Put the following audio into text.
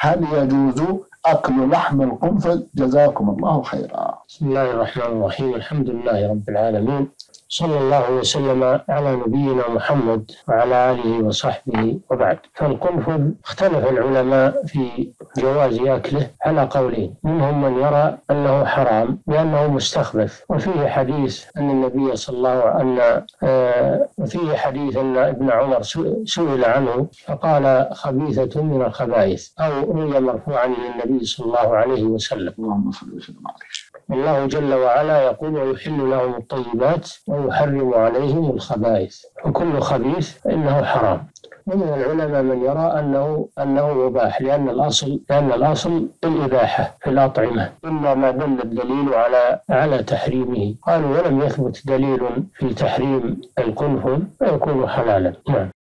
هل يجوز أكل لحم القنفذ؟ جزاكم الله خيرا. بسم الله الرحمن الرحيم، الحمد لله رب العالمين، صلى الله وسلم على نبينا محمد وعلى آله وصحبه، وبعد. فالقنفذ اختلف العلماء في جواز أكله على قولين، منهم من يرى أنه حرام لأنه مستخبث، وفيه حديث أن النبي صلى الله عليه وفيه حديث أن ابن عمر سئل عنه فقال خبيثة من الخبائث، أو روي مرفوعا للنبي صلى الله عليه وسلم. اللهم صل وسلم عليه. الله جل وعلا يقول يحل لهم الطيبات ويحرم عليهم الخبائث، وكل خبيث إنه حرام. ومن العلماء من يرى أنه مباح، لأن الأصل الإباحة في الأطعمة، إلا ما دل الدليل على تحريمه. قالوا ولم يثبت دليل في تحريم القنفذ فيكون حلالا. نعم.